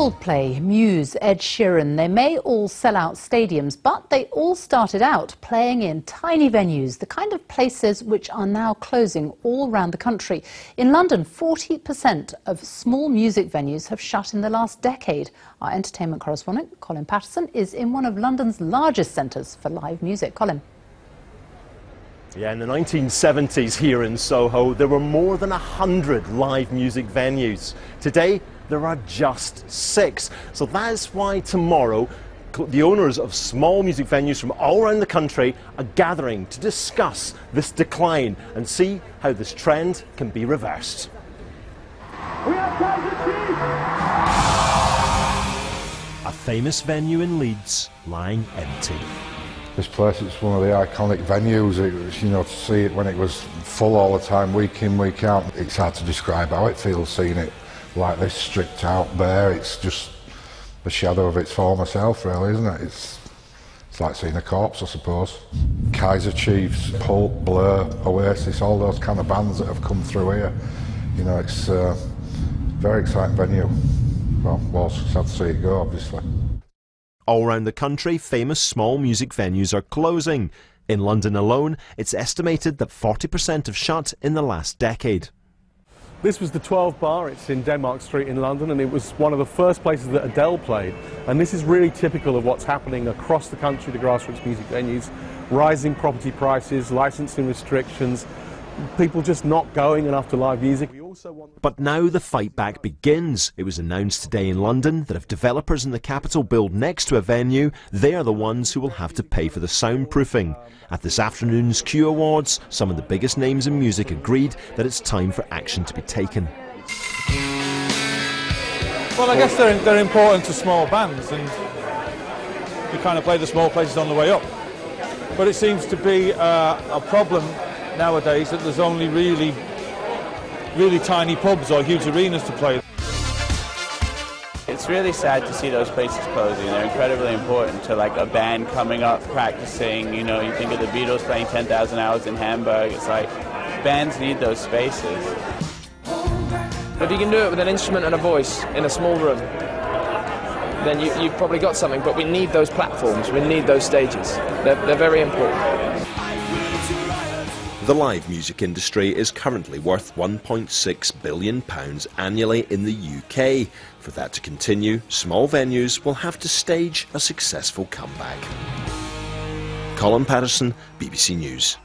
Coldplay, Muse, Ed Sheeran, they may all sell out stadiums, but they all started out playing in tiny venues, the kind of places which are now closing all around the country. In London, 40% of small music venues have shut in the last decade. Our entertainment correspondent, Colin Patterson, is in one of London's largest centres for live music. Colin. Yeah, in the 1970s here in Soho, there were more than 100 live music venues. Today, there are just 6. So that's why tomorrow, the owners of small music venues from all around the country are gathering to discuss this decline and see how this trend can be reversed. We have Kaiser Chiefs! A famous venue in Leeds lying empty. This place, it's one of the iconic venues. It was, you know, to see it when it was full all the time, week in, week out, it's hard to describe how it feels seeing it like this, stripped out bare. It's just the shadow of its former self, really, isn't it? It's like seeing a corpse, I suppose. Kaiser Chiefs, Pulp, Blur, Oasis, all those kind of bands that have come through here. You know, it's a very exciting venue. Well, sad to see it go, obviously. All around the country, famous small music venues are closing. In London alone, it's estimated that 40% have shut in the last decade. This was the 12 Bar. It's in Denmark Street in London, and it was one of the first places that Adele played. And this is really typical of what's happening across the country to grassroots music venues. Rising property prices, licensing restrictions, people just not going enough to live music. But now the fight back begins. It was announced today in London that if developers in the capital build next to a venue, they are the ones who will have to pay for the soundproofing. At this afternoon's Q Awards, some of the biggest names in music agreed that it's time for action to be taken. Well, I guess they're important to small bands, and you kind of play the small places on the way up. But it seems to be a problem nowadays that there's only really tiny pubs or huge arenas to play. It's really sad to see those places closing. They're incredibly important to like a band coming up, practicing. You know, you think of the Beatles playing 10,000 hours in Hamburg. It's like bands need those spaces. If you can do it with an instrument and a voice in a small room, then you've probably got something. But we need those platforms. We need those stages. They're very important. The live music industry is currently worth £1.6 billion annually in the UK. For that to continue, small venues will have to stage a successful comeback. Colin Patterson, BBC News.